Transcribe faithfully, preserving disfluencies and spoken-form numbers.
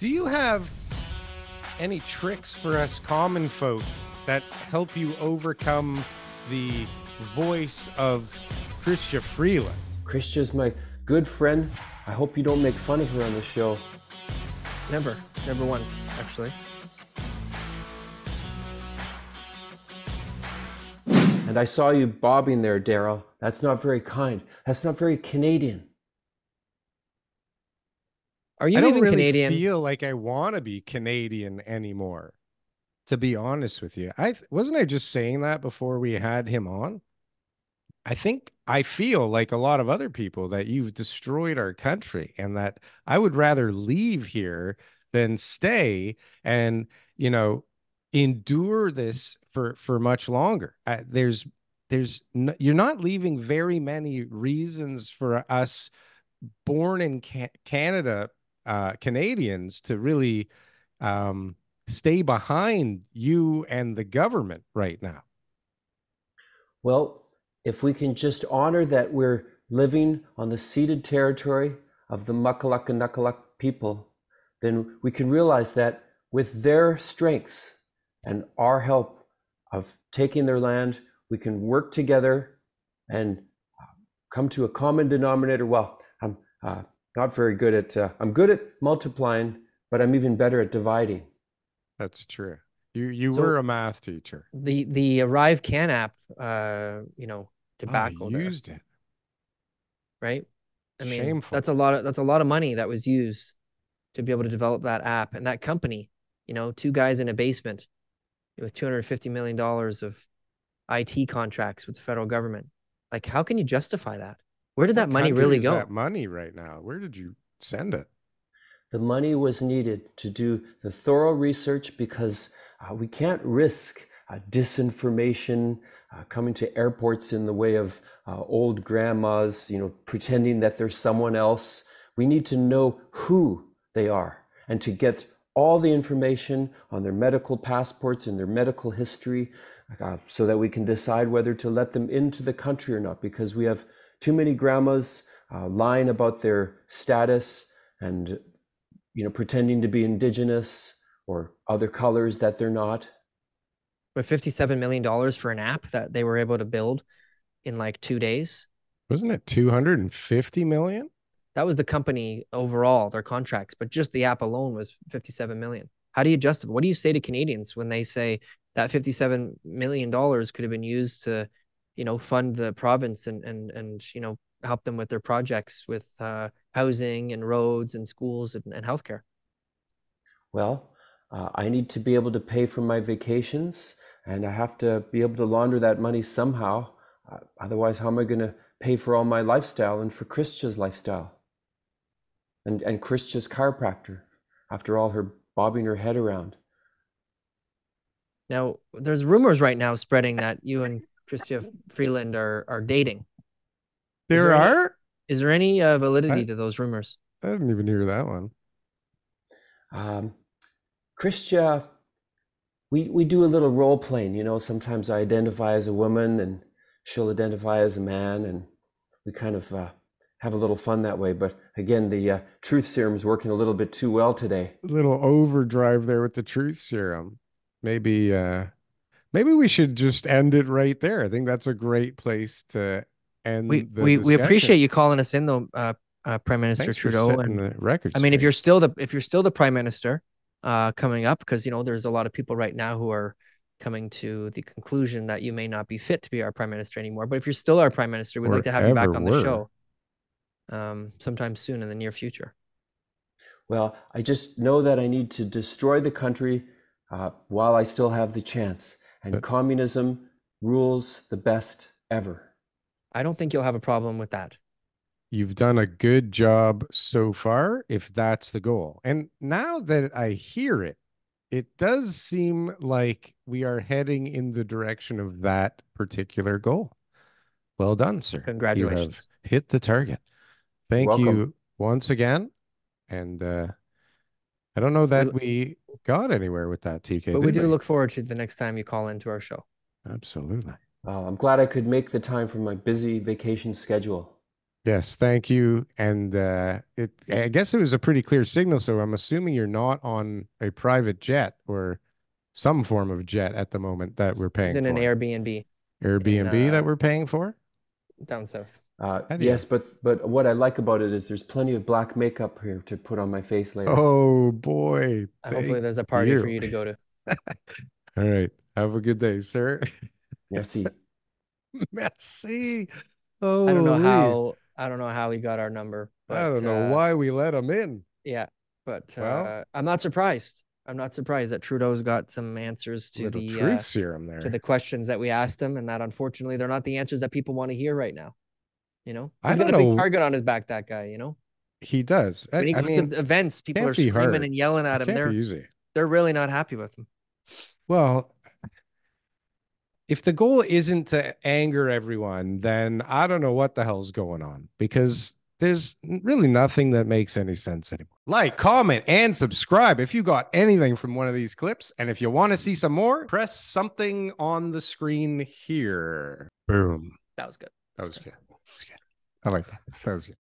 Do you have any tricks for us common folk that help you overcome the voice of Chrystia Freeland? Chrystia's my good friend. I hope you don't make fun of her on the show. Never, never once, actually. And I saw you bobbing there, Darryl. That's not very kind. That's not very Canadian. Are you I don't even really Canadian? Feel like I want to be Canadian anymore, to be honest with you. I wasn't I just saying that before we had him on? I think I feel like a lot of other people that you've destroyed our country and that I would rather leave here than stay and, you know, endure this for, for much longer. I, there's there's no, you're not leaving very many reasons for us born in ca Canada Uh, Canadians to really um, stay behind you and the government right now. Well, if we can just honor that we're living on the ceded territory of the Muckaluck and Nuckaluck people, then we can realize that with their strengths and our help of taking their land, we can work together and come to a common denominator. Well, I'm uh, Not very good at, uh, I'm good at multiplying, but I'm even better at dividing. That's true. You you so were a math teacher. The the Arrive Can app, uh, you know, tobacco. Oh, used there. It. Right? I mean, Shameful. that's a lot of, that's a lot of money that was used to be able to develop that app and that company, you know, two guys in a basement with two hundred fifty million dollars of I T contracts with the federal government. Like, how can you justify that? Where did that money really go? That money right now, where did you send it? The money was needed to do the thorough research because uh, we can't risk uh, disinformation uh, coming to airports in the way of uh, old grandmas, you know, pretending that they're someone else. We need to know who they are and to get all the information on their medical passports and their medical history uh, so that we can decide whether to let them into the country or not, because we have too many grandmas uh, lying about their status and, you know, pretending to be Indigenous or other colors that they're not. But fifty-seven million dollars for an app that they were able to build in like two days. Wasn't it two hundred fifty million? That was the company overall, their contracts, but just the app alone was fifty-seven million. How do you justify? What do you say to Canadians when they say that fifty-seven million dollars could have been used to, you know, fund the province and, and, and, you know, help them with their projects with uh, housing and roads and schools and, and healthcare? Well, uh, I need to be able to pay for my vacations and I have to be able to launder that money somehow. Uh, otherwise, how am I going to pay for all my lifestyle and for Chrystia's lifestyle? And, and Chrystia's chiropractor, after all her bobbing her head around. Now, there's rumors right now spreading that you and Chrystia Freeland are, are dating. There, there are? Any, is there any uh, validity I, to those rumors? I didn't even hear that one. Um, Chrystia, we, we do a little role playing. You know, sometimes I identify as a woman and she'll identify as a man. And we kind of uh, have a little fun that way. But again, the uh, truth serum is working a little bit too well today. A little overdrive there with the truth serum. Maybe... Uh... Maybe we should just end it right there. I think that's a great place to end. We the we, we appreciate you calling us in, though, uh, uh, Prime Minister Thanks Trudeau. For and the record I mean, if you're still the if you're still the Prime Minister uh, coming up, because you know there's a lot of people right now who are coming to the conclusion that you may not be fit to be our Prime Minister anymore. But if you're still our Prime Minister, we'd or like to have you back on were. the show um, sometime soon in the near future. Well, I just know that I need to destroy the country uh, while I still have the chance. And but, communism rules the best ever. I don't think you'll have a problem with that. You've done a good job so far, if that's the goal. And now that I hear it, it does seem like we are heading in the direction of that particular goal. Well done, sir. Congratulations. You have hit the target. Thank Welcome. you once again. And uh, I don't know that we... got anywhere with that, T K. But we do we? look forward to the next time you call into our show. Absolutely. Well, I'm glad I could make the time for my busy vacation schedule. Yes, thank you. And uh, it, I guess it was a pretty clear signal. So I'm assuming you're not on a private jet or some form of jet at the moment that we're paying for. It's in for. an Airbnb. Airbnb in, uh, that we're paying for? Down south. Uh, yes, but but what I like about it is there's plenty of black makeup here to put on my face later. Oh, boy. Hopefully there's a party you. for you to go to. All right. Have a good day, sir. Merci. Merci. Oh, I don't know how. I don't know how he got our number. But, I don't know uh, why we let him in. Yeah, but uh, well, I'm not surprised. I'm not surprised that Trudeau's got some answers to the truth uh, serum there, to the questions that we asked him, and that unfortunately they're not the answers that people want to hear right now. You know, he's I don't got a big know. target on his back. That guy, you know, he does. When he I goes mean, to events, people are screaming hard. and yelling at it him. They're easy. They're really not happy with him. Well, if the goal isn't to anger everyone, then I don't know what the hell's going on, because there's really nothing that makes any sense anymore. Like, comment, and subscribe if you got anything from one of these clips. And if you want to see some more, press something on the screen here. Boom. That was good. That was good. That was good. I like that. That was good.